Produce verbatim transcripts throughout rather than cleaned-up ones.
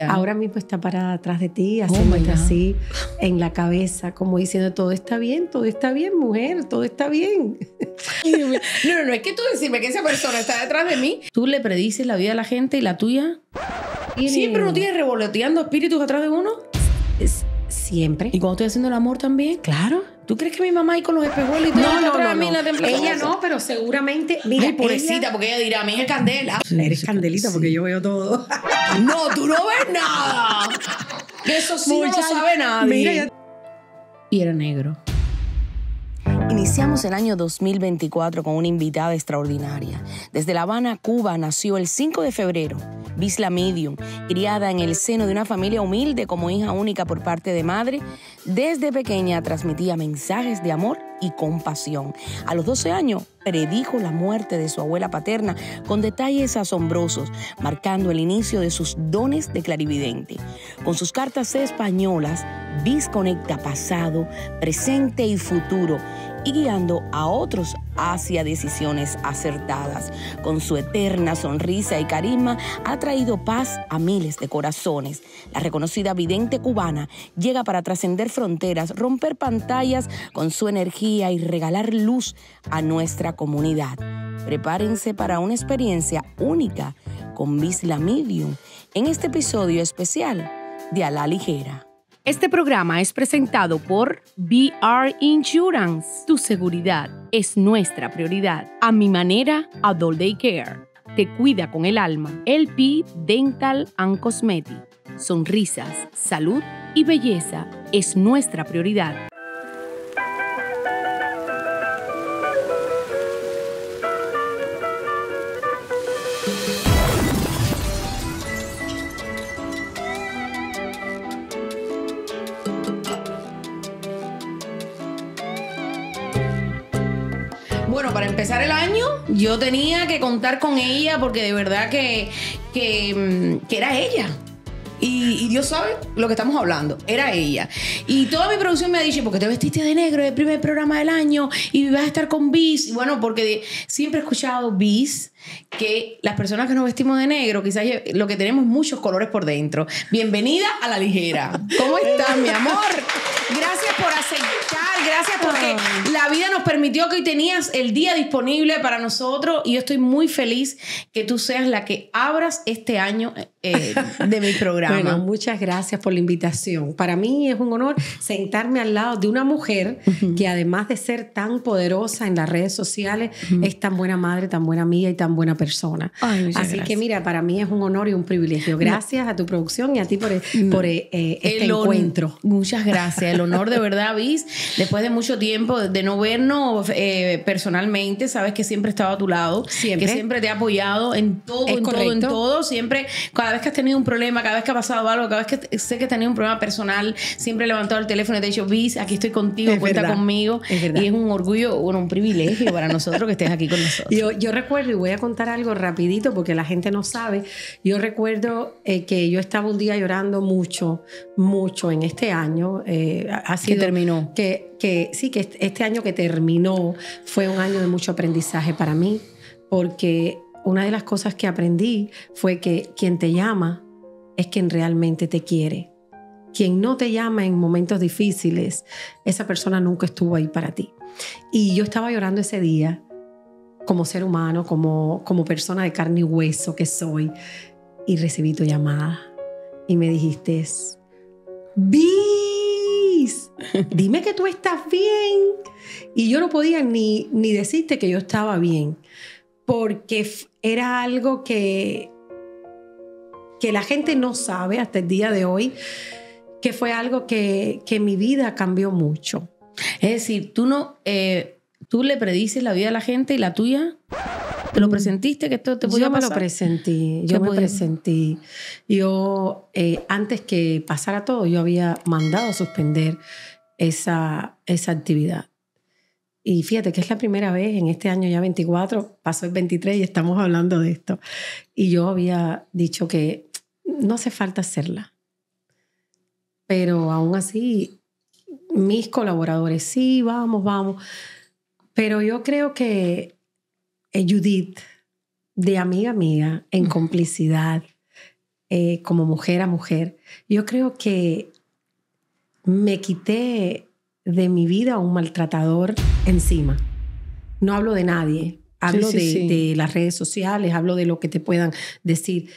Ahora mismo está parada atrás de ti, haciendo oh así en la cabeza, como diciendo, todo está bien, todo está bien, mujer, todo está bien. No, no, no, es que tú decirme que esa persona está detrás de mí. Tú le predices la vida a la gente y la tuya. ¿Siempre uno tiene revoloteando espíritus atrás de uno? Es, siempre. ¿Y cuando estoy haciendo el amor también? Claro. ¿Tú crees que mi mamá ahí con los espejuelos y todo? No, no, no, no. La ella no, pero seguramente... Mira, ay, pobrecita, ella... porque ella dirá, mi hija es candela. Eres candelita porque yo veo todo. No, tú no ves nada. Eso sí no lo sabe nadie. Mira, y era negro. Iniciamos el año dos mil veinticuatro con una invitada extraordinaria. Desde La Habana, Cuba, nació el cinco de febrero. Bis la Médium, criada en el seno de una familia humilde como hija única por parte de madre, desde pequeña transmitía mensajes de amor y compasión. A los doce años predijo la muerte de su abuela paterna con detalles asombrosos, marcando el inicio de sus dones de clarividente. Con sus cartas españolas, Bis conecta pasado, presente y futuro, y guiando a otros hacia decisiones acertadas. Con su eterna sonrisa y carisma ha traído paz a miles de corazones. La reconocida vidente cubana llega para trascender fronteras, romper pantallas con su energía y regalar luz a nuestra comunidad. Prepárense para una experiencia única con Bis la Médium en este episodio especial de A La Ligera. Este programa es presentado por V R Insurance. Tu seguridad es nuestra prioridad. A mi manera, Adult Day Care. Te cuida con el alma. L P Dental and Cosmetic. Sonrisas, salud y belleza es nuestra prioridad. Empezar el año, yo tenía que contar con ella porque de verdad que, que, que era ella. Y, y Dios sabe lo que estamos hablando, era ella. Y toda mi producción me ha dicho, porque te vestiste de negro, es el primer programa del año y vas a estar con Bis. Y bueno, porque de, siempre he escuchado Bis, que las personas que nos vestimos de negro, quizás lo que tenemos muchos colores por dentro. Bienvenida a La Ligera. ¿Cómo estás, mi amor? Gracias por aceptar, gracias porque la vida nos permitió que hoy tenías el día disponible para nosotros y yo estoy muy feliz que tú seas la que abras este año eh, de mi programa. Bueno, muchas gracias por la invitación. Para mí es un honor sentarme al lado de una mujer uh-huh. que además de ser tan poderosa en las redes sociales, uh-huh. es tan buena madre, tan buena amiga y tan buena persona. Ay, así gracias. Que mira, para mí es un honor y un privilegio. Gracias no. a tu producción y a ti por, no. por eh, este el encuentro. Muchas gracias. El honor de verdad, Bis. Después de mucho tiempo de no vernos eh, personalmente, sabes que siempre he estado a tu lado. Siempre. Que siempre te he apoyado en todo, es en correcto. todo, en todo. Siempre, cada vez que has tenido un problema, cada vez que ha pasado algo, cada vez que sé que has tenido un problema personal, siempre he levantado el teléfono y te he dicho, Bis, aquí estoy contigo, es cuenta verdad. conmigo. Es verdad. Y es un orgullo, bueno, un privilegio para nosotros que estés aquí con nosotros. Yo, yo recuerdo y voy a contar algo rapidito porque la gente no sabe. Yo recuerdo eh, que yo estaba un día llorando mucho, mucho en este año. Eh, ha sido, que terminó. Que, que, sí, que este año que terminó fue un año de mucho aprendizaje para mí porque una de las cosas que aprendí fue que quien te llama es quien realmente te quiere. Quien no te llama en momentos difíciles, esa persona nunca estuvo ahí para ti. Y yo estaba llorando ese día como ser humano, como, como persona de carne y hueso que soy. Y recibí tu llamada y me dijiste, Bis, dime que tú estás bien. Y yo no podía ni, ni decirte que yo estaba bien, porque era algo que, que la gente no sabe hasta el día de hoy, que fue algo que, que mi vida cambió mucho. Es decir, tú no... Eh, ¿Tú le predices la vida a la gente y la tuya? ¿Te lo presentiste que esto te podía pasar? Yo me lo presentí, yo me presentí. Yo, eh, antes que pasara todo, yo había mandado suspender esa, esa actividad. Y fíjate que es la primera vez en este año ya veinticuatro, pasó el veintitrés y estamos hablando de esto. Y yo había dicho que no hace falta hacerla. Pero aún así, mis colaboradores, sí, vamos, vamos... Pero yo creo que Judith, de amiga amiga, en complicidad, eh, como mujer a mujer, yo creo que me quité de mi vida un maltratador encima. No hablo de nadie, hablo sí, sí, de, sí. de las redes sociales, hablo de lo que te puedan decir.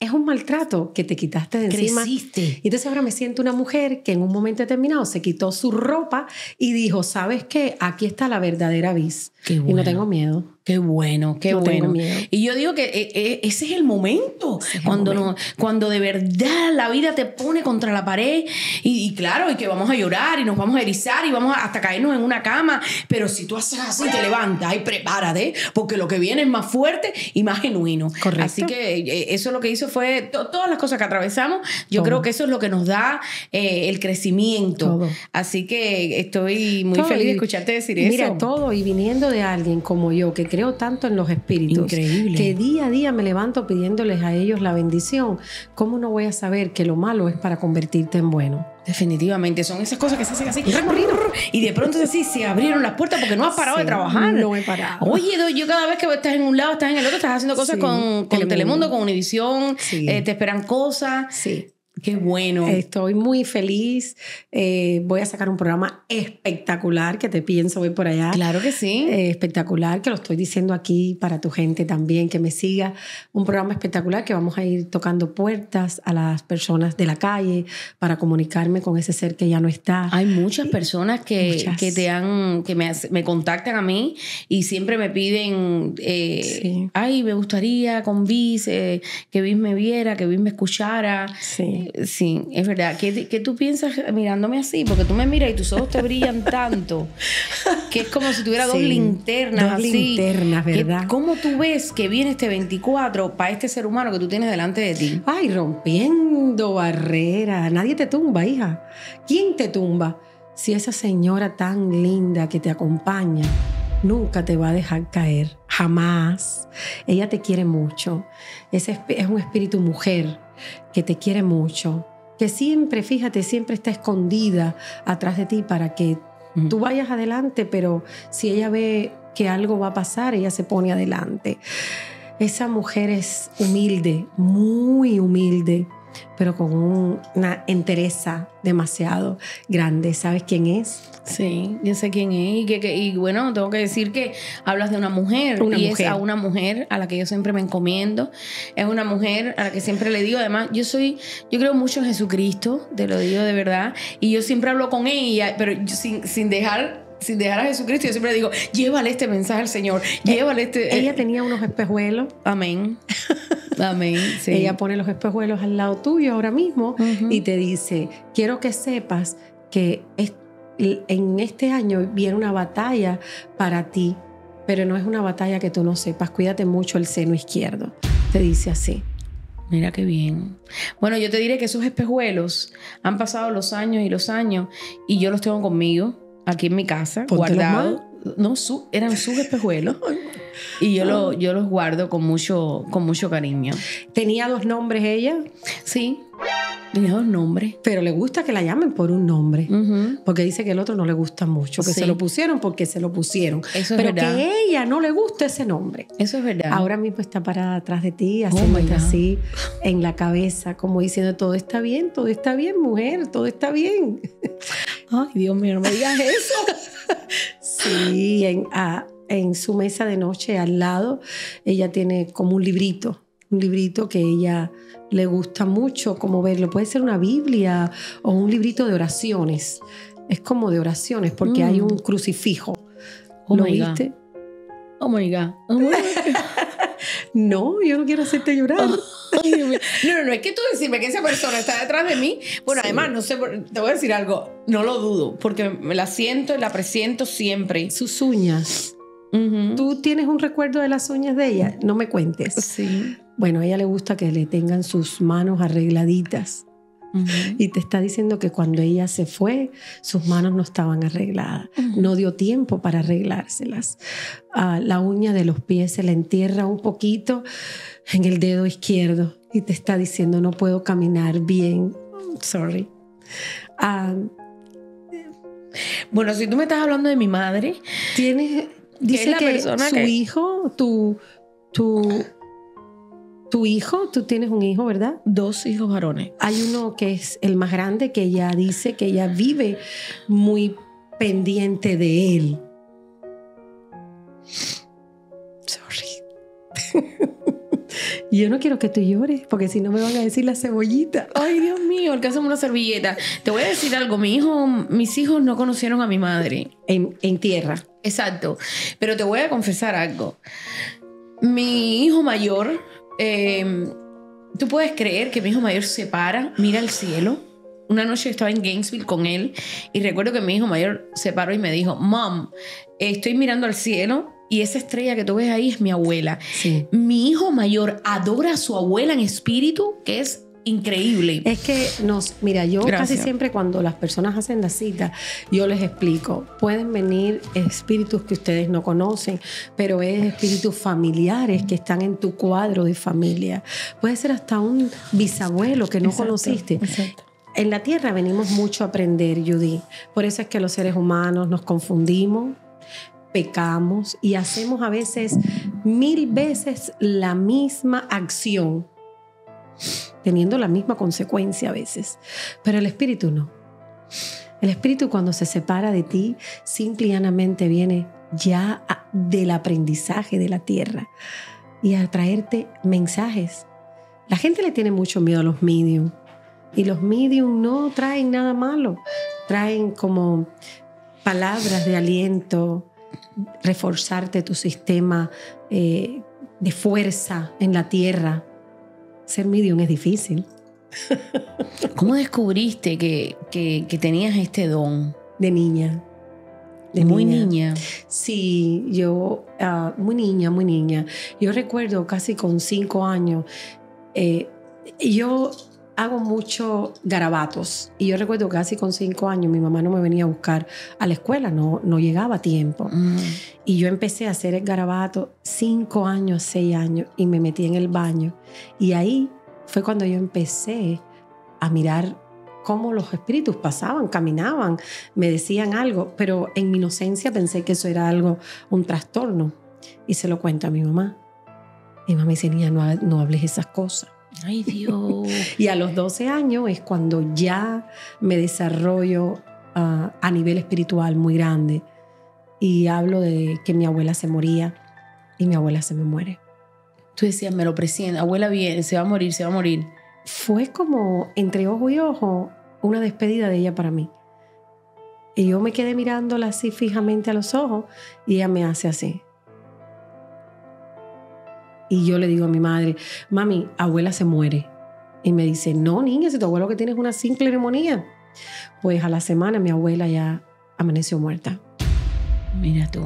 Es un maltrato que te quitaste de encima. Creciste. Entonces ahora me siento una mujer que en un momento determinado se quitó su ropa y dijo, ¿sabes qué? Aquí está la verdadera Bis. Qué bueno. Y no tengo miedo. Qué bueno, qué no bueno. Tengo miedo. Y yo digo que ese es el momento. Es cuando, el momento. No, cuando de verdad la vida te pone contra la pared y, y claro, y que vamos a llorar y nos vamos a erizar y vamos a hasta caernos en una cama. Pero si tú haces así, te levantas y prepárate porque lo que viene es más fuerte y más genuino. Correcto. Así que eso es lo que hizo fue to, todas las cosas que atravesamos. Yo Todo. creo que eso es lo que nos da eh, el crecimiento. Todo. Así que estoy muy todo. feliz de escucharte decir Mira, eso. Mira, todo y viniendo de alguien como yo que creo tanto en los espíritus. Increíble. Que día a día me levanto pidiéndoles a ellos la bendición. ¿Cómo no voy a saber que lo malo es para convertirte en bueno? Definitivamente, son esas cosas que se hacen así y de pronto así se abrieron las puertas porque no has parado sí, de trabajar. No he parado. Oye, yo cada vez que estás en un lado, estás en el otro, estás haciendo cosas sí, con, con Telemundo, Telemundo con Univisión, sí. eh, te esperan cosas. Sí. Qué bueno. Estoy muy feliz. Eh, voy a sacar un programa espectacular que te pienso voy por allá. Claro que sí. Eh, espectacular, que lo estoy diciendo aquí para tu gente también, que me siga. Un programa espectacular que vamos a ir tocando puertas a las personas de la calle para comunicarme con ese ser que ya no está. Hay muchas personas que, muchas. que, te han, que me, me contactan a mí y siempre me piden, eh, sí. ay, me gustaría con Bis, eh, que Bis me viera, que Bis me escuchara. Sí. Sí, es verdad. ¿Qué, ¿Qué tú piensas mirándome así? Porque tú me miras y tus ojos te brillan tanto que es como si tuviera sí, dos linternas dos así. linternas, ¿verdad? ¿Cómo tú ves que viene este veinticuatro para este ser humano que tú tienes delante de ti? Ay, rompiendo barreras. Nadie te tumba, hija. ¿Quién te tumba? Si esa señora tan linda que te acompaña nunca te va a dejar caer. Jamás. Ella te quiere mucho. Ese es un espíritu mujer que te quiere mucho, que siempre, fíjate, siempre está escondida atrás de ti para que uh-huh. tú vayas adelante, pero si ella ve que algo va a pasar, ella se pone adelante. Esa mujer es humilde, muy humilde, pero con una entereza demasiado grande. ¿Sabes quién es? Sí, yo sé quién es. Y, que, que, y bueno, tengo que decir que hablas de una mujer. Una y mujer. Es a una mujer a la que yo siempre me encomiendo. Es una mujer a la que siempre le digo. Además, yo soy, yo creo mucho en Jesucristo, te lo digo de verdad. Y yo siempre hablo con ella, pero yo sin, sin dejar... sin dejar a Jesucristo, yo siempre digo, llévale este mensaje al Señor, llévale este... Ella tenía unos espejuelos. Amén. Amén, sí. Ella pone los espejuelos al lado tuyo ahora mismo uh-huh. y te dice, quiero que sepas que es, en este año viene una batalla para ti, pero no es una batalla que tú no sepas, cuídate mucho el seno izquierdo. Te dice así. Mira qué bien. Bueno, yo te diré que esos espejuelos han pasado los años y los años y yo los tengo conmigo. Aquí en mi casa, guardados. No, su, eran sus espejuelos. Y yo, no. lo, yo los guardo con mucho, con mucho cariño. ¿Tenía dos nombres ella? Sí, tenía dos nombres. Pero le gusta que la llamen por un nombre. Uh-huh. Porque dice que el otro no le gusta mucho. Que sí. se lo pusieron porque se lo pusieron. Eso es Pero verdad. que a ella no le gusta ese nombre. Eso es verdad. Ahora mismo está parada atrás de ti, haciéndote oh, así en la cabeza, como diciendo, todo está bien, todo está bien, mujer, todo está bien. Ay, Dios mío, no me digas eso. Sí, en, a, en su mesa de noche al lado, ella tiene como un librito, un librito que a ella le gusta mucho como verlo. Puede ser una Biblia o un librito de oraciones. Es como de oraciones porque mm. hay un crucifijo. Oh ¿Lo viste? God. Oh, my God. Oh, my God. No, yo no quiero hacerte llorar. Ay, Dios mío. No, no, no, es que tú decirme que esa persona está detrás de mí. Bueno, sí. además, no sé, te voy a decir algo, no lo dudo, porque me la siento y la presiento siempre. Sus uñas. Uh-huh. ¿Tú tienes un recuerdo de las uñas de ella? No me cuentes. Sí. Bueno, a ella le gusta que le tengan sus manos arregladitas. Uh-huh. Y te está diciendo que cuando ella se fue, sus manos no estaban arregladas. Uh-huh. No dio tiempo para arreglárselas. Uh, la uña de los pies se le entierra un poquito en el dedo izquierdo. Y te está diciendo, no puedo caminar bien. Sorry. Uh, bueno, si tú me estás hablando de mi madre, tienes, dice que su hijo, tu... tu Tu hijo, tú tienes un hijo, ¿verdad? Dos hijos varones. Hay uno que es el más grande, que ella dice que ella vive muy pendiente de él. Sorry. Yo no quiero que tú llores, porque si no me van a decir la cebollita. Ay, Dios mío, alcázame una servilleta. Te voy a decir algo. Mi hijo, mis hijos no conocieron a mi madre. En, en tierra. Exacto. Pero te voy a confesar algo. Mi hijo mayor, eh, tú puedes creer que mi hijo mayor se para, mira al cielo. Una noche yo estaba en Gainesville con él y recuerdo que mi hijo mayor se paró y me dijo, Mom, estoy mirando al cielo. Y esa estrella que tú ves ahí es mi abuela. Sí. Mi hijo mayor adora a su abuela en espíritu, que es increíble. Es que nos, mira, yo Gracias. casi siempre cuando las personas hacen la cita, yo les explico, pueden venir espíritus que ustedes no conocen, pero es espíritus familiares que están en tu cuadro de familia. Puede ser hasta un bisabuelo que no Exacto. conociste. Exacto. En la tierra venimos mucho a aprender, Judy. Por eso es que los seres humanos nos confundimos, pecamos y hacemos a veces mil veces la misma acción, teniendo la misma consecuencia a veces. Pero el espíritu no. El espíritu, cuando se separa de ti, simple y llanamente viene ya del aprendizaje de la tierra y a traerte mensajes. La gente le tiene mucho miedo a los medium, y los medium no traen nada malo. Traen como palabras de aliento, reforzarte tu sistema eh, de fuerza en la tierra. Ser medium es difícil. ¿Cómo descubriste que, que, que tenías este don? De niña. De muy niña. niña. Sí, yo, uh, muy niña, muy niña. Yo recuerdo casi con cinco años, eh, yo hago mucho garabatos. Y yo recuerdo que casi con cinco años mi mamá no me venía a buscar a la escuela, no, no llegaba a tiempo. Mm. Y yo empecé a hacer el garabato cinco años, seis años, y me metí en el baño. Y ahí fue cuando yo empecé a mirar cómo los espíritus pasaban, caminaban, me decían algo, pero en mi inocencia pensé que eso era algo, un trastorno. Y se lo cuento a mi mamá. Mi mamá me dice, niña, no, no hables esas cosas. Ay, Dios. Y a los doce años es cuando ya me desarrollo uh, a nivel espiritual muy grande. Y hablo de que mi abuela se moría y mi abuela se me muere. Tú decías, me lo presiento, abuela viene, se va a morir, se va a morir. Fue como entre ojo y ojo una despedida de ella para mí. Y yo me quedé mirándola así fijamente a los ojos y ella me hace así. Y yo le digo a mi madre, mami, abuela se muere. Y me dice, no, niña, si tu abuelo que tienes una simple neumonía. Pues a la semana mi abuela ya amaneció muerta. Mira tú.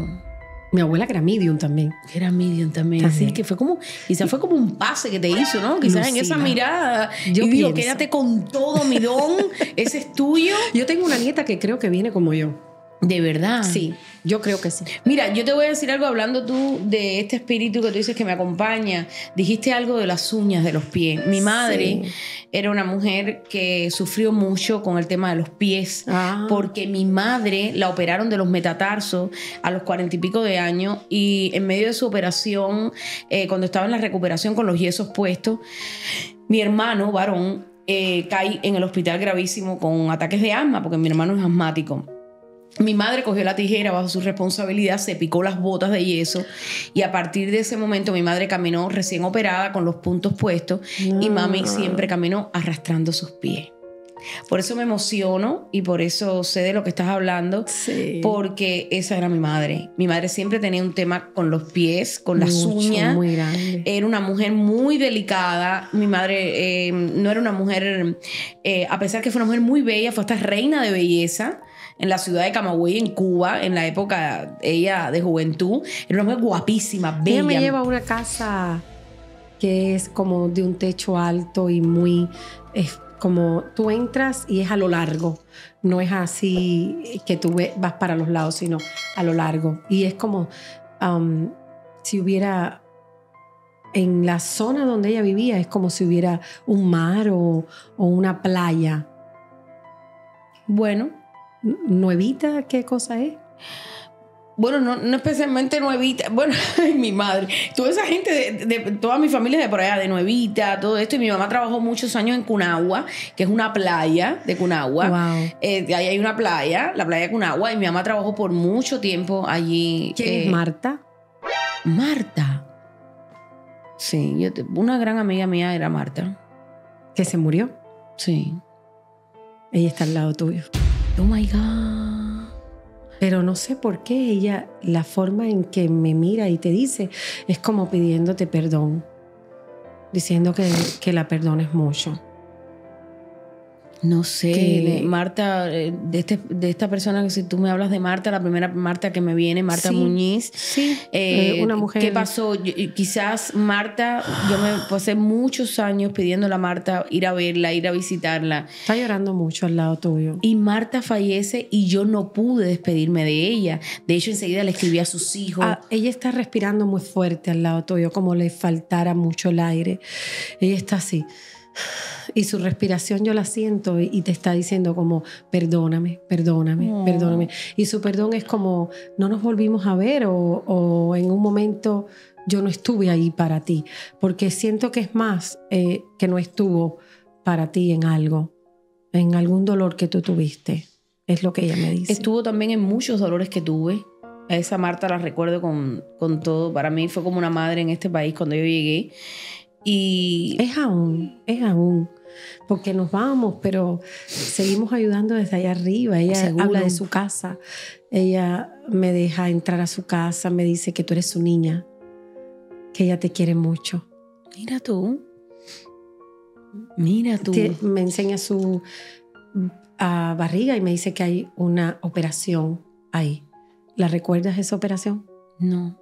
Mi abuela que era medium también. Era medium también. también. Así que fue como, quizás fue como un pase que te hizo, ¿no? Quizás Lucina, en esa mirada. Yo digo, quédate con todo mi don, ese es tuyo. Yo tengo una nieta que creo que viene como yo. ¿De verdad? Sí, yo creo que sí. Mira, yo te voy a decir algo, hablando tú de este espíritu que tú dices que me acompaña. Dijiste algo de las uñas de los pies. Mi madre sí. era una mujer que sufrió mucho con el tema de los pies. Ah. Porque mi madre la operaron de los metatarsos a los cuarenta y pico de años. Y en medio de su operación, eh, cuando estaba en la recuperación con los yesos puestos, mi hermano varón eh, cae en el hospital gravísimo con ataques de asma, porque mi hermano es asmático. Mi madre cogió la tijera bajo su responsabilidad, se picó las botas de yeso y a partir de ese momento mi madre caminó recién operada con los puntos puestos no. y mami siempre caminó arrastrando sus pies. Por eso me emociono y por eso sé de lo que estás hablando, sí. porque esa era mi madre. Mi madre siempre tenía un tema con los pies, con Mucho, las uñas. Muy grande. Era una mujer muy delicada. Mi madre eh, no era una mujer, eh, a pesar que fue una mujer muy bella, fue hasta reina de belleza. En la ciudad de Camagüey, en Cuba, en la época ella de juventud, era una mujer guapísima, bella. Ella me lleva a una casa que es como de un techo alto y muy, es como tú entras y es a lo largo, no es así que tú vas para los lados, sino a lo largo. Y es como um, si hubiera, en la zona donde ella vivía, es como si hubiera un mar o, o una playa. Bueno. ¿No evita qué cosa es? Bueno, no, no especialmente Nuevita. Bueno, ay, mi madre. Toda esa gente, de, de, de toda mi familia es de por allá, de Nuevita, todo esto. Y mi mamá trabajó muchos años en Cunagua, que es una playa de Cunagua. Wow. Eh, ahí hay una playa, la playa de Cunagua. Y mi mamá trabajó por mucho tiempo allí. ¿Quién eh, es Marta? Marta. Sí, yo te, una gran amiga mía era Marta. ¿Que se murió? Sí. Ella está al lado tuyo. Oh, my God. Pero no sé por qué ella, la forma en que me mira y te dice, es como pidiéndote perdón, diciendo que, que la perdones mucho. No sé, que, Marta, de, este, de esta persona que si tú me hablas de Marta, la primera Marta que me viene, Marta sí, Muñiz. Sí, eh, una mujer. ¿Qué pasó? Yo, quizás Marta, yo me pasé muchos años pidiéndole a Marta ir a verla, ir a visitarla. Está llorando mucho al lado tuyo. Y Marta fallece y yo no pude despedirme de ella. De hecho, enseguida le escribí a sus hijos. Ah, ella está respirando muy fuerte al lado tuyo, como le faltara mucho el aire. Ella está así. Y su respiración yo la siento y te está diciendo como perdóname, perdóname, oh. perdóname. Y su perdón es como no nos volvimos a ver o, o en un momento yo no estuve ahí para ti. Porque siento que es más eh, que no estuvo para ti en algo, en algún dolor que tú tuviste. Es lo que ella me dice. Estuvo también en muchos dolores que tuve. A esa Marta la recuerdo con, con todo. Para mí fue como una madre en este país cuando yo llegué. Y es aún, es aún, porque nos vamos, pero seguimos ayudando desde allá arriba. Ella seguro. Habla de su casa, ella me deja entrar a su casa, me dice que tú eres su niña, que ella te quiere mucho. Mira tú, mira tú. Te, me enseña su a barriga y me dice que hay una operación ahí. ¿La recuerdas esa operación? No.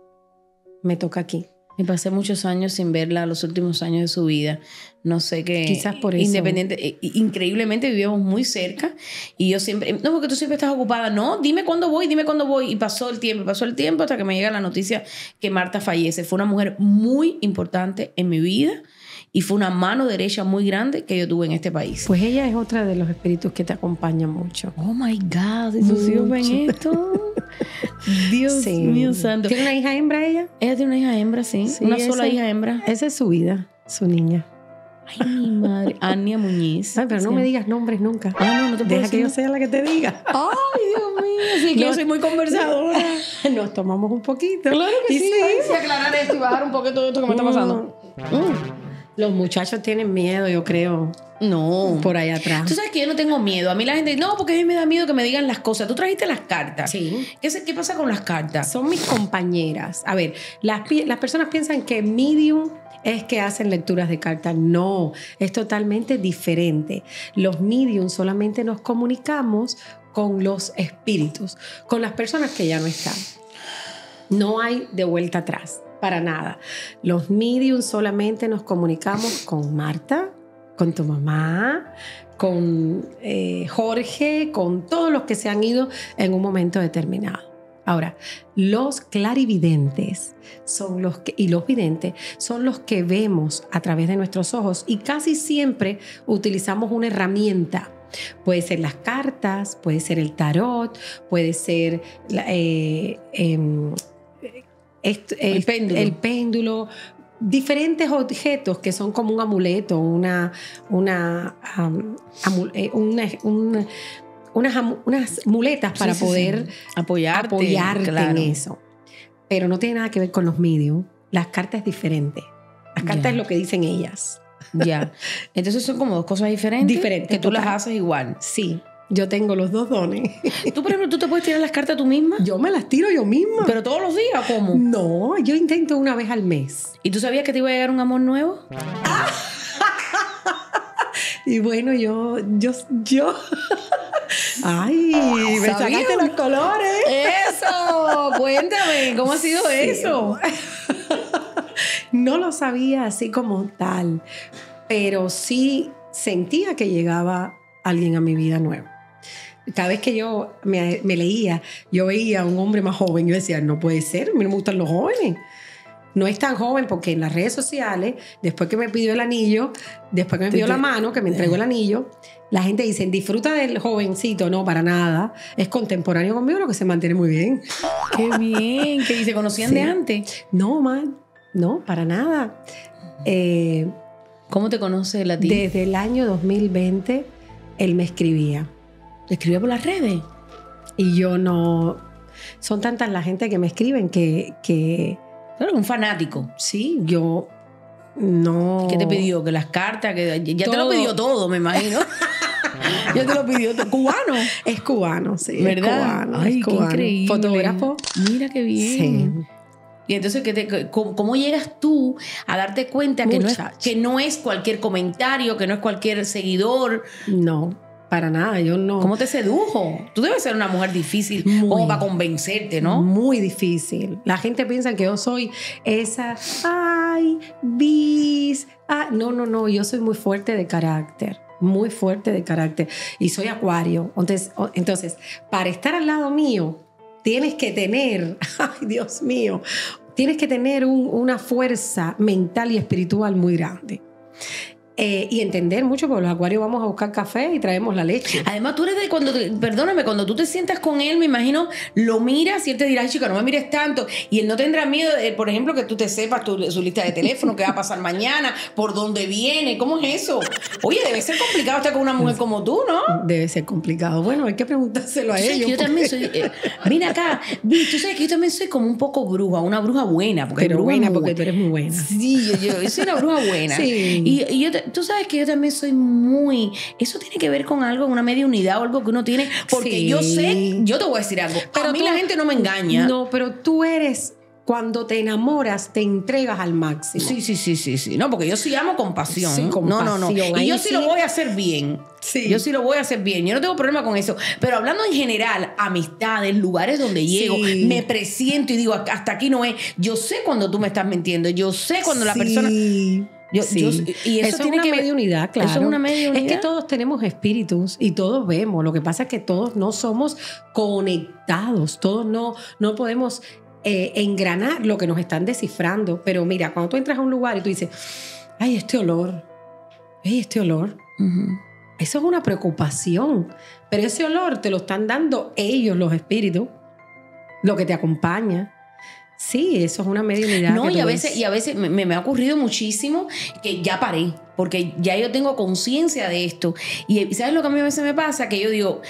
Me toca aquí. Me pasé muchos años sin verla, los últimos años de su vida. No sé qué. Quizás por eso. Independiente, increíblemente vivíamos muy cerca y yo siempre... No, porque tú siempre estás ocupada. No, dime cuándo voy, dime cuándo voy. Y pasó el tiempo, pasó el tiempo hasta que me llega la noticia que Marta fallece. Fue una mujer muy importante en mi vida y fue una mano derecha muy grande que yo tuve en este país. Pues ella es otra de los espíritus que te acompañan mucho. Oh, my God. ¿Y sus hijos ven esto? Dios sí. mío santo. ¿Tiene una hija hembra ella? Ella tiene una hija hembra, sí, sí una sola hija hembra. Esa es su vida, su niña. Ay, mi madre. Ania Muñiz. Ay, pero sí. no me digas nombres nunca. Ah, no, no te puedo Deja decir. que yo sea la que te diga. Ay, Dios mío. Sí, que no, yo soy muy conversadora. Nos tomamos un poquito. Claro que y sí. sí. aclarar esto y bajar un poquito de esto que me está pasando. Mm. Mm. Los muchachos tienen miedo, yo creo. No. Por allá atrás. Tú sabes que yo no tengo miedo. A mí la gente dice, no, porque a mí me da miedo que me digan las cosas. Tú trajiste las cartas. Sí. ¿Qué, qué pasa con las cartas? Son mis compañeras. A ver, las, las personas piensan que medium es que hacen lecturas de cartas. No, es totalmente diferente. Los medium solamente nos comunicamos con los espíritus, con las personas que ya no están. No hay de vuelta atrás. Para nada. Los mediums solamente nos comunicamos con Marta, con tu mamá, con eh, Jorge, con todos los que se han ido en un momento determinado. Ahora, los clarividentes son los que, y los videntes son los que vemos a través de nuestros ojos y casi siempre utilizamos una herramienta. Puede ser las cartas, puede ser el tarot, puede ser... Eh, eh, Esto, el, el, péndulo. el péndulo, diferentes objetos que son como un amuleto, una, una, um, amu, eh, una, una unas, unas muletas para sí, poder sí, sí. apoyarte, apoyarte claro. en eso. Pero no tiene nada que ver con los medios. Las cartas es diferente. Las cartas yeah. es lo que dicen ellas. Ya. Yeah. Entonces son como dos cosas diferentes. Diferentes. Que tú total. las haces igual. Sí. Yo tengo los dos dones. ¿Tú, por ejemplo, tú te puedes tirar las cartas tú misma? Yo me las tiro yo misma. ¿Pero todos los días? ¿Cómo? No, yo intento una vez al mes. ¿Y tú sabías que te iba a llegar un amor nuevo? ¡Ah! Y bueno, yo... yo, yo. ¡Ay! Oh, ¡Me sacaste los colores! ¡Eso! Cuéntame, ¿cómo ha sido sí. eso? No lo sabía así como tal, pero sí sentía que llegaba alguien a mi vida nuevo. Cada vez que yo me, me leía, yo veía a un hombre más joven, yo decía, no puede ser, a mí no me gustan los jóvenes. No es tan joven porque en las redes sociales, después que me pidió el anillo, después que me pidió la mano, que me entregó el anillo, la gente dice, disfruta del jovencito. No, para nada. Es contemporáneo conmigo, lo que se mantiene muy bien. ¡Qué bien! ¿Qué dice? ¿Conocían sí. de antes? No, man. No, para nada. Eh, ¿Cómo te conoce la tía? Desde el año dos mil veinte, él me escribía. ¿Le escribía por las redes? Y yo no... Son tantas la gente que me escriben que... que Claro, un fanático. Sí, yo no... ¿Qué te pidió? ¿Que las cartas? Que ya todo. Te lo pidió todo, me imagino. Ya te lo pidió todo. ¿Cubano? Es cubano, sí. ¿Verdad? Es cubano. Ay, es cubano. Qué increíble. Fotógrafo. Mira qué bien. Sí. Y entonces, ¿qué te, cómo, ¿cómo llegas tú a darte cuenta que no, es, que no es cualquier comentario, que no es cualquier seguidor? No. Para nada, yo no. ¿Cómo te sedujo? Tú debes ser una mujer difícil, muy, como para convencerte, ¿no? Muy difícil. La gente piensa que yo soy esa, ay, bis, ah. No, no, no, yo soy muy fuerte de carácter, muy fuerte de carácter. Y soy acuario. Entonces, entonces para estar al lado mío, tienes que tener, ay, Dios mío, tienes que tener un, una fuerza mental y espiritual muy grande. Eh, y entender mucho, porque los acuarios vamos a buscar café y traemos la leche. Además, tú eres de cuando, te, perdóname, cuando tú te sientas con él, me imagino, lo miras y él te dirá, chica, no me mires tanto. Y él no tendrá miedo, de, por ejemplo, que tú te sepas tu, su lista de teléfono, qué va a pasar mañana, por dónde viene, ¿cómo es eso? Oye, debe ser complicado estar con una mujer como tú, ¿no? Debe ser complicado. Bueno, hay que preguntárselo a ellos. Yo porque... también soy, eh, mira acá, tú sabes que yo también soy como un poco bruja, una bruja buena. Porque Pero bruja buena porque buena. Tú eres muy buena. Sí, yo, yo, yo soy una bruja buena. Sí. Y, y yo te, tú sabes que yo también soy muy... Eso tiene que ver con algo, una mediunidad o algo que uno tiene. Porque sí. yo sé, yo te voy a decir algo. Pero a mí tú, la gente no me engaña. No, pero tú eres... Cuando te enamoras, te entregas al máximo. Sí, sí, sí, sí, sí. No, porque yo sí amo con pasión. Sí, con no, pasión. no, no. Y Ahí yo sí, sí lo voy a hacer bien. Sí. Yo sí lo voy a hacer bien. Yo no tengo problema con eso. Pero hablando en general, amistades, lugares donde llego, sí. me presiento y digo, hasta aquí no es. Yo sé cuando tú me estás mintiendo. Yo sé cuando sí. la persona... Yo, sí. yo, y eso, eso tiene es una que mediunidad, claro. Eso es una mediunidad. Es que todos tenemos espíritus y todos vemos. Lo que pasa es que todos no somos conectados. Todos no, no podemos... Eh, engranar lo que nos están descifrando. Pero mira, cuando tú entras a un lugar y tú dices, ay, este olor, ay, este olor, uh-huh. eso es una preocupación. Pero ese olor te lo están dando ellos, los espíritus, lo que te acompaña. Sí, eso es una mediunidad. No, y a ves. veces, y a veces me, me ha ocurrido muchísimo que ya paré, porque ya yo tengo conciencia de esto. Y ¿sabes lo que a mí a veces me pasa? Que yo digo,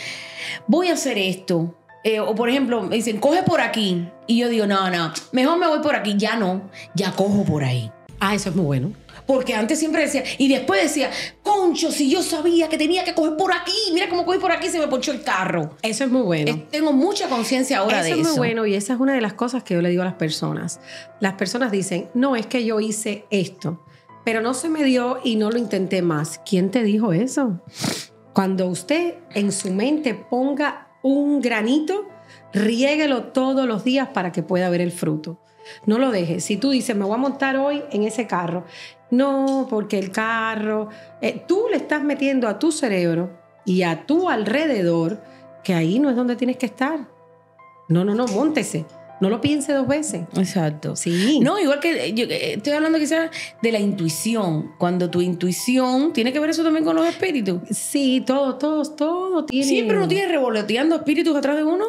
voy a hacer esto. Eh, o por ejemplo, me dicen, coge por aquí. Y yo digo, no, no, mejor me voy por aquí. Ya no, ya cojo por ahí. Ah, eso es muy bueno. Porque antes siempre decía, y después decía, concho, si yo sabía que tenía que coger por aquí. Mira cómo cogí por aquí, se me ponchó el carro. Eso es muy bueno. Eh, tengo mucha conciencia ahora eso de eso. Eso es muy bueno y esa es una de las cosas que yo le digo a las personas. Las personas dicen, no, es que yo hice esto, pero no se me dio y no lo intenté más. ¿Quién te dijo eso? Cuando usted en su mente ponga un granito, riéguelo todos los días para que pueda ver el fruto. No lo dejes. Si tú dices, me voy a montar hoy en ese carro. No, porque el carro... Eh, tú le estás metiendo a tu cerebro y a tu alrededor que ahí no es donde tienes que estar. No, no, no, móntese. No lo piense dos veces. Exacto. Sí. No, igual que yo estoy hablando quizás de la intuición. Cuando tu intuición... ¿Tiene que ver eso también con los espíritus? Sí, todo, todo, todo tiene... ¿Siempre uno tiene revoloteando espíritus atrás de uno?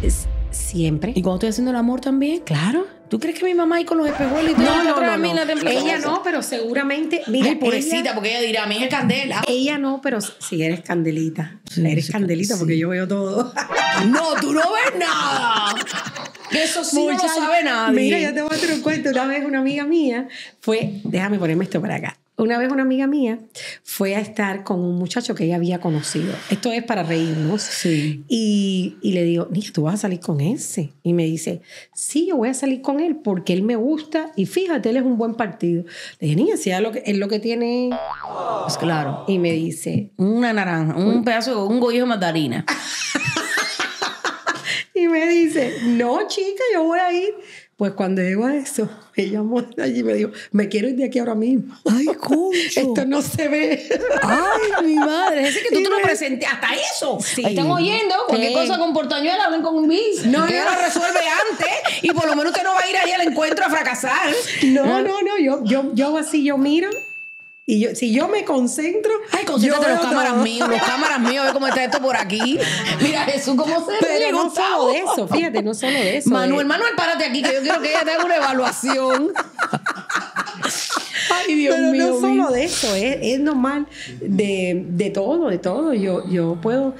Es, siempre. ¿Y cuando estoy haciendo el amor también? Claro. ¿Tú crees que mi mamá ahí con los espejuelos y todo? No, no, no, no. La ella no, pero seguramente... Mira, ay, pobrecita, ella, porque ella dirá, mi hija es candela. Ella no, pero sí, eres candelita. Sí, eres sí, candelita sí. porque yo veo todo. No, tú no ves nada. Eso sí Mucha, no lo sabe nadie. Mira, yo te voy a hacer un cuento. Una vez una amiga mía fue... Déjame ponerme esto para acá. Una vez una amiga mía fue a estar con un muchacho que ella había conocido. Esto es para reírnos. Sí. Y, y le digo, niña, ¿tú vas a salir con ese? Y me dice, sí, yo voy a salir con él porque él me gusta y fíjate, él es un buen partido. Le dije, niña, si es lo que, es lo que tiene... Pues claro. Y me dice... Una naranja, un, un pedazo, un gollo de mandarina. Y me dice, no, chica, yo voy a ir Pues cuando llegó a eso, me llamó allí y me dijo, me quiero ir de aquí ahora mismo. ¡Ay, concho! Esto no se ve. ¡Ay, mi madre! Es que tú te lo presenté. ¡Hasta eso! Sí. Están oyendo. Cualquier cosa con Portañuela, hablen con un bis. No, ella lo resuelve antes. Y por lo menos usted no va a ir ahí al encuentro a fracasar. No, no, no. Yo, yo, yo así, yo miro. Y yo, si yo me concentro... Ay, concéntrate los cámaras todo. míos, los cámaras míos, a ver cómo está esto por aquí. Mira, Jesús, cómo se... Pero no solo de eso, fíjate, no solo de eso. Manuel, eh. Manuel, párate aquí, que yo quiero que ella te haga una evaluación. Ay, Dios Pero mío. Pero no solo mío. de eso, es, es normal de, de todo, de todo. Yo, yo puedo...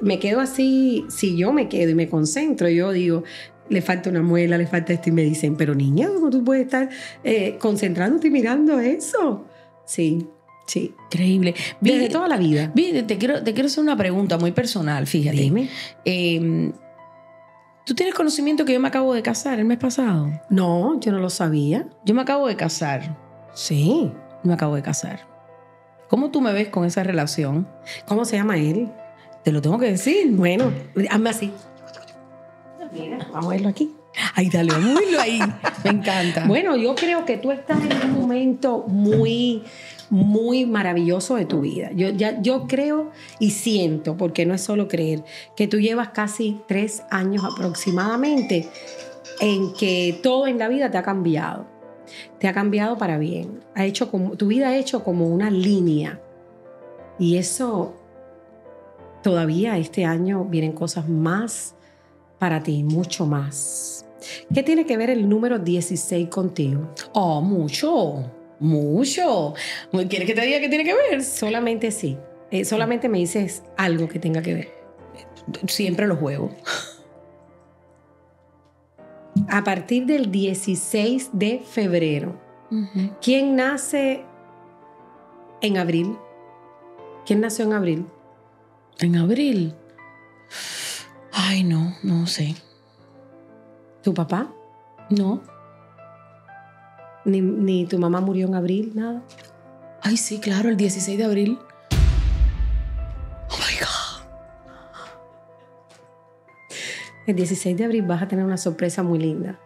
Me quedo así, si yo me quedo y me concentro, yo digo... le falta una muela, le falta esto, y me dicen, pero niña, ¿cómo tú puedes estar eh, concentrándote y mirando eso? Sí, sí. Increíble. Desde Desde toda la vida. Te quiero, te quiero hacer una pregunta muy personal, fíjate. Dime. Eh, ¿Tú tienes conocimiento que yo me acabo de casar el mes pasado? No, yo no lo sabía. Yo me acabo de casar. Sí. Me acabo de casar. ¿Cómo tú me ves con esa relación? ¿Cómo se llama él? Te lo tengo que decir. Bueno, hazme así. Mira, vamos a verlo aquí. Ahí, dale, muévelo ahí. Me encanta. Bueno, yo creo que tú estás en un momento muy, muy maravilloso de tu vida. Yo, ya, yo creo y siento, porque no es solo creer, que tú llevas casi tres años aproximadamente en que todo en la vida te ha cambiado. Te ha cambiado para bien. Ha hecho como, tu vida ha hecho como una línea. Y eso, todavía este año vienen cosas más para ti, mucho más. ¿Qué tiene que ver el número dieciséis contigo? Oh, mucho, mucho. ¿Quieres que te diga qué tiene que ver? Solamente sí. Eh, solamente me dices algo que tenga que ver. Siempre los juegos. A partir del dieciséis de febrero, uh-huh. ¿Quién nace en abril? ¿Quién nació en abril? ¿En abril? Ay, no, no sé. ¿Tu papá? No. ¿Ni, ni tu mamá murió en abril, nada? Ay, sí, claro, el dieciséis de abril. ¡Oh, my God! El dieciséis de abril vas a tener una sorpresa muy linda.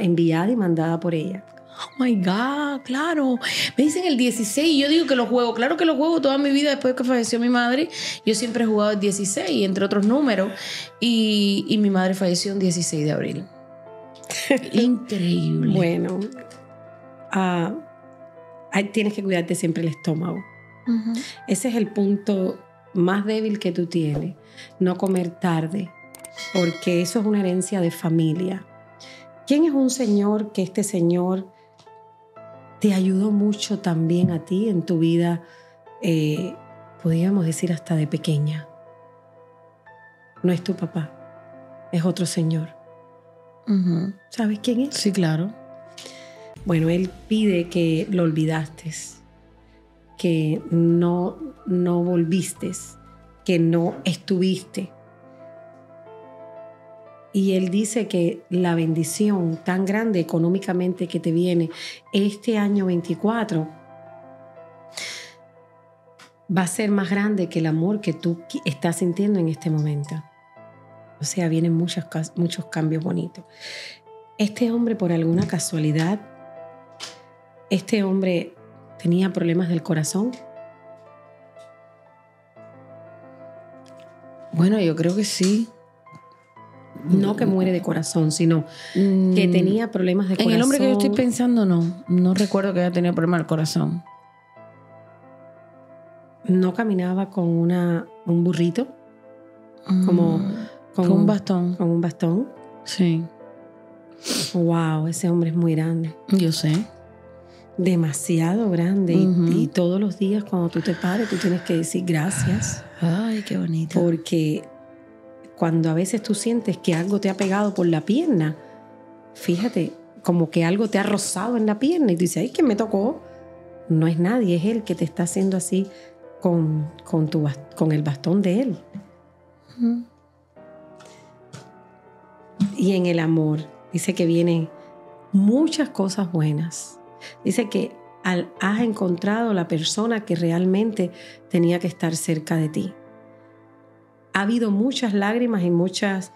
Enviada y mandada por ella. ¡Oh, my God! ¡Claro! Me dicen el dieciséis y yo digo que lo juego. Claro que lo juego toda mi vida después que falleció mi madre. Yo siempre he jugado el dieciséis, entre otros números. Y, y mi madre falleció el dieciséis de abril. Increíble. Bueno, uh, tienes que cuidarte siempre el estómago. Uh-huh. Ese es el punto más débil que tú tienes. No comer tarde, porque eso es una herencia de familia. ¿Quién es un señor que este señor... te ayudó mucho también a ti en tu vida, eh, podríamos decir hasta de pequeña? No es tu papá, es otro señor. Uh-huh. ¿Sabes quién es? Sí, claro. Bueno, él pide que lo olvidaste, que no, no volviste, que no estuviste. Y él dice que la bendición tan grande económicamente que te viene este año veinticuatro va a ser más grande que el amor que tú estás sintiendo en este momento. O sea, vienen muchos, muchos cambios bonitos. Este hombre, por alguna casualidad, este hombre tenía problemas del corazón. Bueno, yo creo que sí. No que muere de corazón, sino mm. que tenía problemas de en corazón. En el hombre que yo estoy pensando, no. No recuerdo que haya tenido problemas del corazón. No caminaba con una, un burrito. Mm. Como, con, con un bastón. Con un bastón. Sí. Wow, ese hombre es muy grande. Yo sé. Demasiado grande. Uh-huh. y, y todos los días cuando tú te pares, tú tienes que decir gracias. Ay, qué bonito. Porque... cuando a veces tú sientes que algo te ha pegado por la pierna, fíjate, como que algo te ha rozado en la pierna y tú dices, ay, ¿quién me tocó? No es nadie, es él que te está haciendo así con, con, tu, con el bastón de él. Uh-huh. Y en el amor, dice que vienen muchas cosas buenas. Dice que al, has encontrado la persona que realmente tenía que estar cerca de ti. Ha habido muchas lágrimas y muchos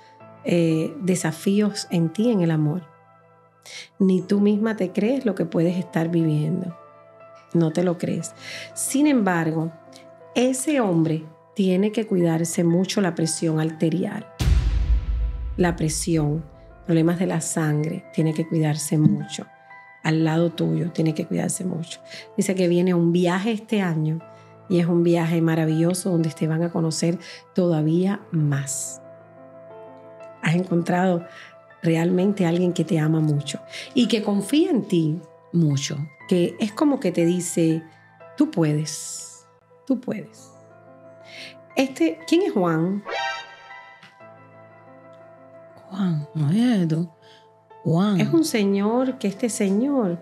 eh, desafíos en ti en el amor. ni tú misma te crees lo que puedes estar viviendo. No te lo crees. Sin embargo, ese hombre tiene que cuidarse mucho la presión arterial. La presión, problemas de la sangre, tiene que cuidarse mucho. Al lado tuyo, tiene que cuidarse mucho. Dice que viene un viaje este año y es un viaje maravilloso donde te van a conocer todavía más. Has encontrado realmente a alguien que te ama mucho y que confía en ti mucho, que es como que te dice, tú puedes, tú puedes. Este, ¿quién es Juan? Juan, no es esto. Juan. Es un señor, que este señor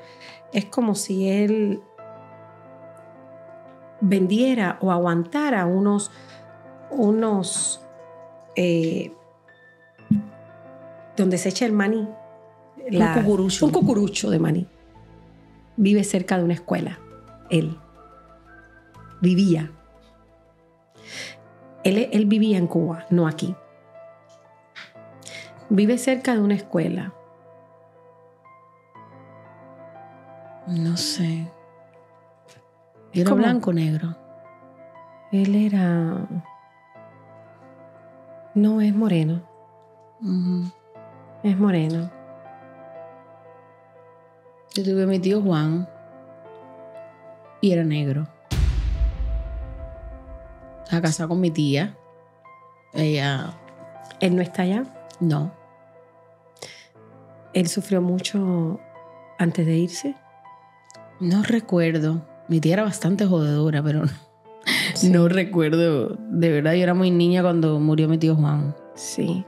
es como si él vendiera o aguantara unos, unos eh, donde se echa el maní. La, un cucurucho. Un cucurucho de maní. Vive cerca de una escuela. Él vivía. Él, él vivía en Cuba, no aquí. Vive cerca de una escuela. No sé. ¿Era blanco o negro? Él era... No, es moreno. Uh-huh. Es moreno. Yo tuve a mi tío Juan y era negro. Estaba casado con mi tía. Ella... ¿Él no está allá? No. ¿Él sufrió mucho antes de irse? No recuerdo. Mi tía era bastante jodedora, pero no, sí. no recuerdo. De verdad, yo era muy niña cuando murió mi tío Juan. Sí.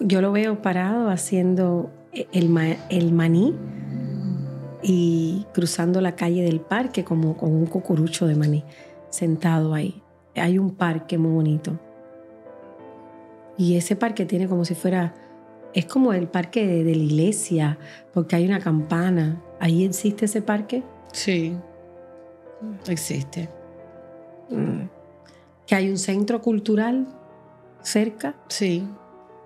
Yo lo veo parado haciendo el, ma- el maní y cruzando la calle del parque como con un cucurucho de maní, sentado ahí. Hay un parque muy bonito. Y ese parque tiene como si fuera... Es como el parque de, de la iglesia, porque hay una campana. ¿Ahí existe ese parque? Sí, existe. ¿Que hay un centro cultural cerca? Sí.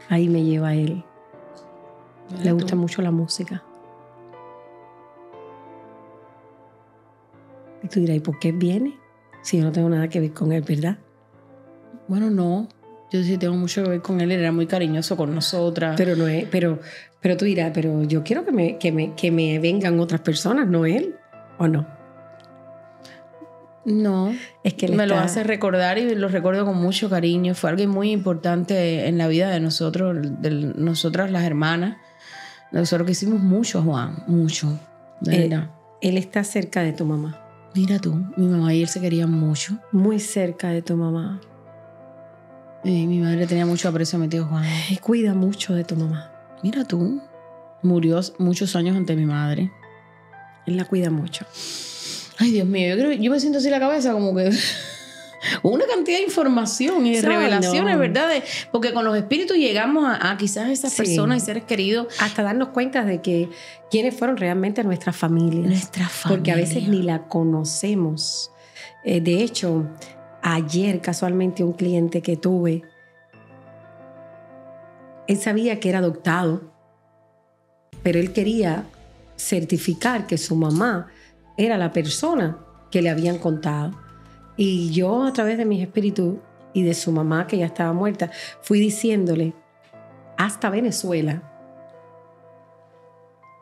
Ahí me lleva él. Mira, le gusta tú. Mucho la música. Y tú dirás, ¿y por qué viene? Si yo no tengo nada que ver con él, ¿verdad? Bueno, no. Yo sí tengo mucho que ver con él, era muy cariñoso con nosotras. Pero no es, pero, pero tú dirás, pero yo quiero que me, que me, que me vengan otras personas, ¿no él? ¿O no? No, es que me está... lo hace recordar y lo recuerdo con mucho cariño. Fue alguien muy importante en la vida de nosotros, de nosotras las hermanas. Nosotros que hicimos mucho, Juan, mucho. Él, él está cerca de tu mamá. Mira tú, mi mamá y él se querían mucho. Muy cerca de tu mamá. Y mi madre tenía mucho aprecio a mi tío Juan. Y cuida mucho de tu mamá. Mira tú. Murió muchos años antes de mi madre. Él la cuida mucho. Ay, Dios mío. Yo, creo, yo me siento así la cabeza como que... una cantidad de información y de revelaciones, no. ¿Verdad? De, porque con los espíritus llegamos a, a quizás esas sí. personas y seres queridos. Hasta darnos cuenta de que quiénes fueron realmente nuestras familias. Nuestra familia. Porque a veces ni la conocemos. Eh, de hecho... Ayer, casualmente, un cliente que tuve, él sabía que era adoptado, pero él quería certificar que su mamá era la persona que le habían contado. Y yo, a través de mis espíritus y de su mamá, que ya estaba muerta, fui diciéndole, hasta Venezuela,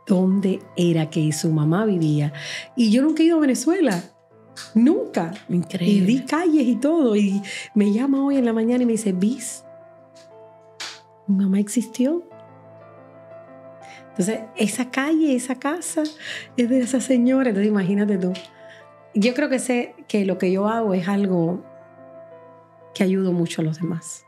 dónde era que su mamá vivía. Y yo nunca he ido a Venezuela. Nunca. Increíble. Y di calles y todo. Y me llama hoy en la mañana y me dice, Bis, mi mamá existió. Entonces, esa calle, esa casa es de esa señora. Entonces, imagínate tú. Yo creo que sé que lo que yo hago es algo que ayudo mucho a los demás.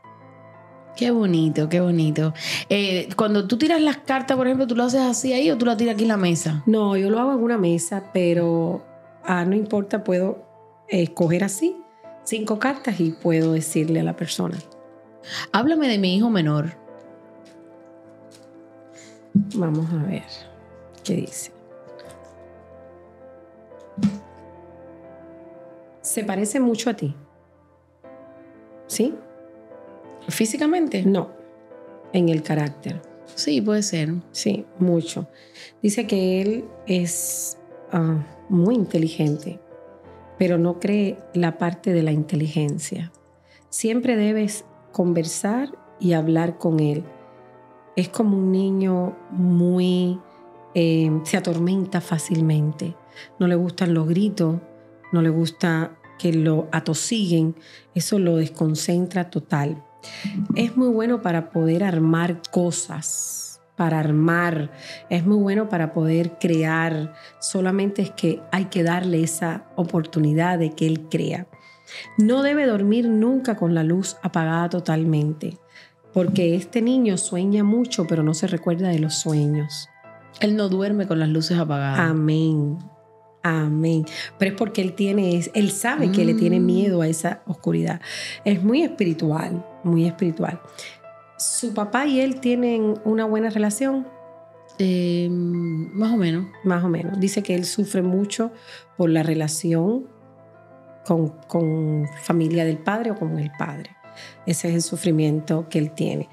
Qué bonito, qué bonito. Eh, cuando tú tiras las cartas, por ejemplo, ¿tú lo haces así ahí o tú la tiras aquí en la mesa? No, yo lo hago en una mesa, pero... Ah, no importa, puedo escoger así cinco cartas y puedo decirle a la persona. Háblame de mi hijo menor. Vamos a ver qué dice. Se parece mucho a ti. ¿Sí? ¿Físicamente? No, en el carácter. Sí, puede ser. Sí, mucho. Dice que él es uh, muy inteligente, pero no cree la parte de la inteligencia. Siempre debes conversar y hablar con él. Es como un niño muy... Eh, se atormenta fácilmente. No le gustan los gritos, no le gusta que lo atosiguen. Eso lo desconcentra total. Es muy bueno para poder armar cosas, para armar. Es muy bueno para poder crear. Solamente es que hay que darle esa oportunidad de que él crea. No debe dormir nunca con la luz apagada totalmente, porque este niño sueña mucho, pero no se recuerda de los sueños. Él no duerme con las luces apagadas. Amén. Amén. Pero es porque él tiene, él sabe mm. que le tiene miedo a esa oscuridad. Es muy espiritual, muy espiritual. ¿Su papá y él tienen una buena relación? Eh, más o menos. Más o menos. Dice que él sufre mucho por la relación con, con familia del padre o con el padre. Ese es el sufrimiento que él tiene.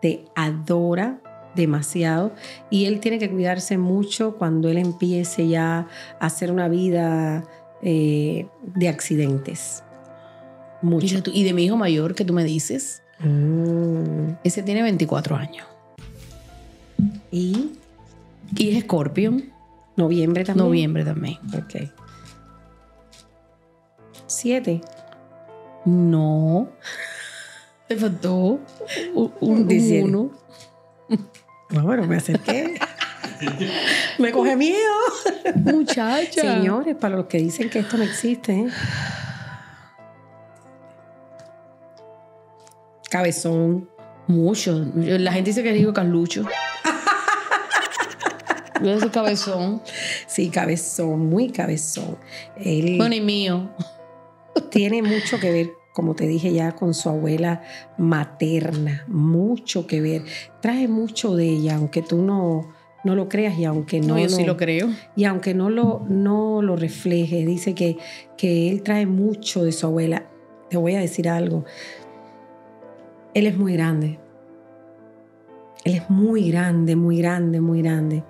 Te adora demasiado, y él tiene que cuidarse mucho cuando él empiece ya a hacer una vida eh, de accidentes. Mucho. Y de mi hijo mayor que tú me dices, mm. ese tiene veinticuatro años. ¿Y? Y es Scorpion. ¿Noviembre también? Noviembre también. Ok. ¿Siete? No. Te faltó un, un, un uno. No, bueno, me acerqué. Me coge miedo. Muchacha. Señores, para los que dicen que esto no existe, ¿eh? Cabezón. Mucho. La gente dice que digo Carlucho. Yo soy cabezón. Sí, cabezón, muy cabezón. Él, bueno, y mío. Tiene mucho que ver, como te dije ya, con su abuela materna, mucho que ver. Trae mucho de ella, aunque tú no, no lo creas y aunque no... No, yo lo, sí lo creo. Y aunque no lo, no lo refleje, dice que, que él trae mucho de su abuela. Te voy a decir algo. Él es muy grande. Él es muy grande, muy grande, muy grande.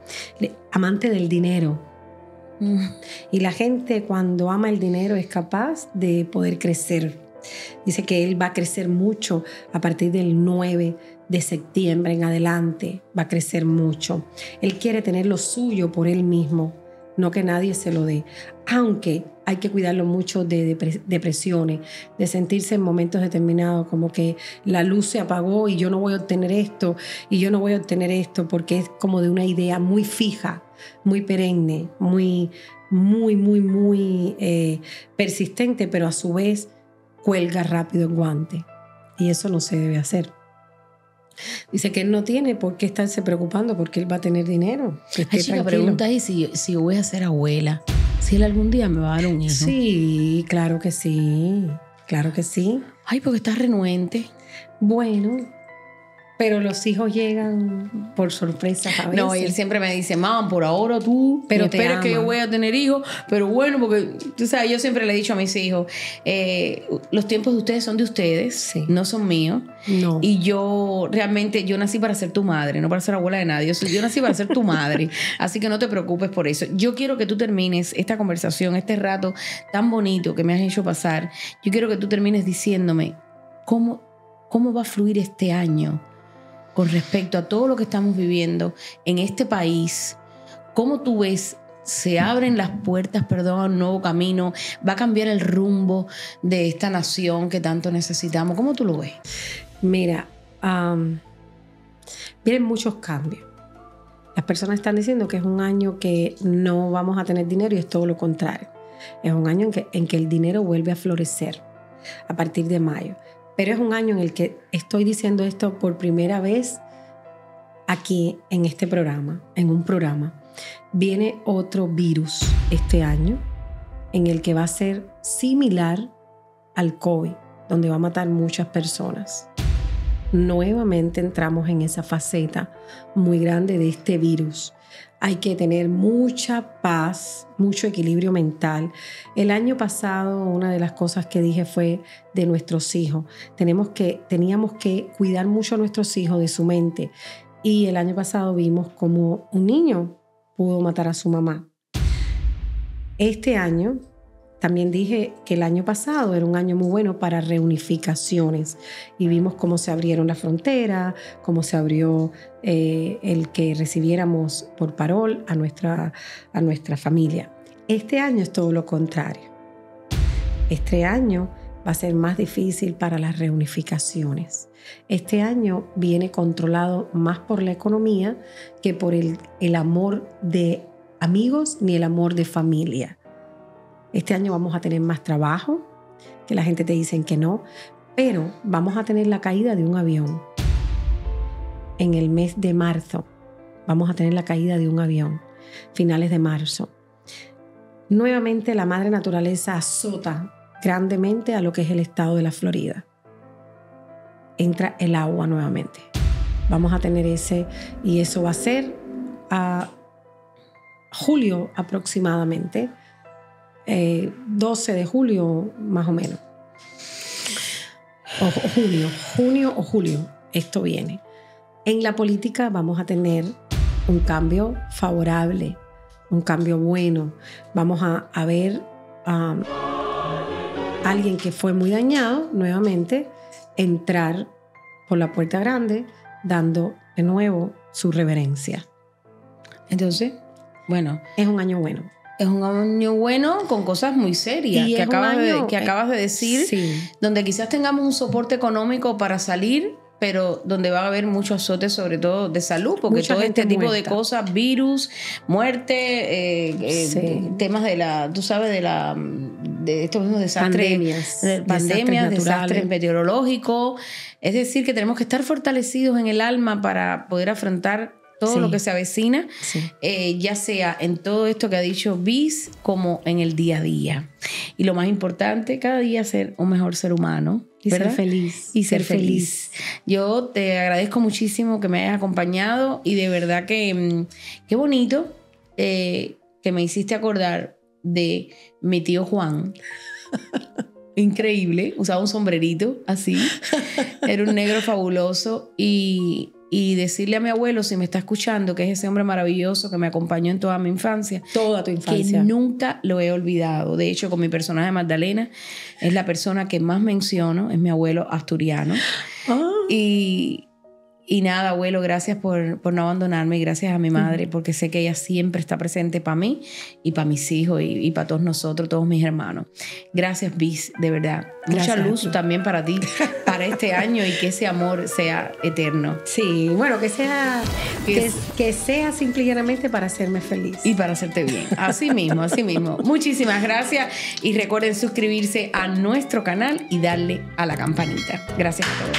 Amante del dinero. Y la gente cuando ama el dinero es capaz de poder crecer. Dice que él va a crecer mucho a partir del nueve de septiembre en adelante. Va a crecer mucho. Él quiere tener lo suyo por él mismo, no que nadie se lo dé. Aunque hay que cuidarlo mucho de depresiones, de sentirse en momentos determinados como que la luz se apagó y yo no voy a obtener esto, y yo no voy a obtener esto, porque es como de una idea muy fija, muy perenne, muy, muy, muy, muy eh, persistente, pero a su vez cuelga rápido el guante, y eso no se debe hacer. Dice que él no tiene por qué estarse preocupando porque él va a tener dinero. Ay, chica, pregunta es si, si voy a ser abuela, si él algún día me va a dar un hijo. Sí, claro que sí, claro que sí. Ay, porque estás renuente. Bueno, pero los hijos llegan por sorpresa a veces. No, y él siempre me dice, mamá, por ahora tú, pero no te esperes ama. Que yo voy a tener hijos. Pero bueno, porque tú sabes, yo siempre le he dicho a mis hijos, eh, los tiempos de ustedes son de ustedes, sí. No son míos. No. Y yo realmente, yo nací para ser tu madre, no para ser abuela de nadie. Yo, yo nací para ser tu madre, así que no te preocupes por eso. Yo quiero que tú termines esta conversación, este rato tan bonito que me has hecho pasar. Yo quiero que tú termines diciéndome cómo, cómo va a fluir este año con respecto a todo lo que estamos viviendo en este país. ¿Cómo tú ves? Se abren las puertas, perdón, a un nuevo camino. ¿Va a cambiar el rumbo de esta nación que tanto necesitamos? ¿Cómo tú lo ves? Mira, um, vienen muchos cambios. Las personas están diciendo que es un año que no vamos a tener dinero, y es todo lo contrario. Es un año en que, en que el dinero vuelve a florecer a partir de mayo. Pero es un año en el que estoy diciendo esto por primera vez aquí en este programa, en un programa. Viene otro virus este año en el que va a ser similar al COVID, donde va a matar muchas personas. Nuevamente entramos en esa faceta muy grande de este virus. Hay que tener mucha paz, mucho equilibrio mental. El año pasado, una de las cosas que dije fue de nuestros hijos. Tenemos que, teníamos que cuidar mucho a nuestros hijos de su mente. Y el año pasado vimos cómo un niño pudo matar a su mamá. Este año, también dije que el año pasado era un año muy bueno para reunificaciones. Y vimos cómo se abrieron las fronteras, cómo se abrió eh, el que recibiéramos por parol a nuestra, a nuestra familia. Este año es todo lo contrario. Este año va a ser más difícil para las reunificaciones. Este año viene controlado más por la economía que por el, el amor de amigos ni el amor de familia. Este año vamos a tener más trabajo, que la gente te dice que no, pero vamos a tener la caída de un avión. En el mes de marzo vamos a tener la caída de un avión, finales de marzo. Nuevamente la madre naturaleza azota grandemente a lo que es el estado de la Florida. Entra el agua nuevamente. Vamos a tener ese, y eso va a ser a julio aproximadamente, Eh, doce de julio más o menos, o, o junio junio o julio. Esto viene. En la política vamos a tener un cambio favorable, un cambio bueno. Vamos a, a ver a um, alguien que fue muy dañado nuevamente entrar por la puerta grande dando de nuevo su reverencia. Entonces, bueno, es un año bueno. Es un año bueno con cosas muy serias que acabas, año, de, que acabas de decir, sí. Donde quizás tengamos un soporte económico para salir, pero donde va a haber muchos azotes, sobre todo de salud, porque mucha todo este tipo muerta. De cosas, virus, muerte, eh, eh, sí. Temas de la, tú sabes, de la... de estos mismos desastres, pandemias, de, pandemias, desastres, desastres meteorológicos. Es decir, que tenemos que estar fortalecidos en el alma para poder afrontar todo sí. lo que se avecina, sí. eh, ya sea en todo esto que ha dicho Bis, como en el día a día. Y lo más importante, cada día ser un mejor ser humano. Y ¿verdad? Ser feliz. Y ser, ser feliz. feliz. Yo te agradezco muchísimo que me hayas acompañado y de verdad que qué bonito eh, que me hiciste acordar de mi tío Juan. Increíble, usaba un sombrerito así, era un negro fabuloso y... y decirle a mi abuelo, si me está escuchando, que es ese hombre maravilloso que me acompañó en toda mi infancia. Toda tu infancia. Que nunca lo he olvidado. De hecho, con mi personaje Magdalena, es la persona que más menciono, es mi abuelo asturiano. Oh. Y, y nada, abuelo, gracias por, por no abandonarme y gracias a mi madre, uh-huh. porque sé que ella siempre está presente para mí y para mis hijos y, y para todos nosotros, todos mis hermanos. Gracias, Bis, de verdad. Gracias. Mucha luz también para ti. Este año y que ese amor sea eterno. Sí, bueno, que sea que, que sea simplemente para hacerme feliz. Y para hacerte bien. Así mismo, así mismo. Muchísimas gracias y recuerden suscribirse a nuestro canal y darle a la campanita. Gracias a todos.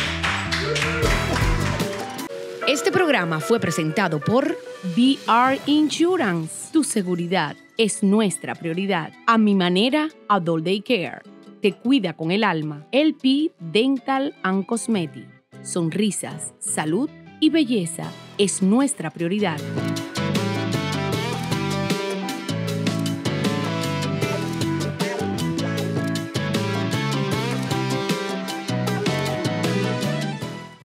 Este programa fue presentado por V R Insurance. Tu seguridad es nuestra prioridad. A mi manera, Adult Day Care. Te cuida con el alma. L P Dental and Cosmetic. Sonrisas, salud y belleza es nuestra prioridad.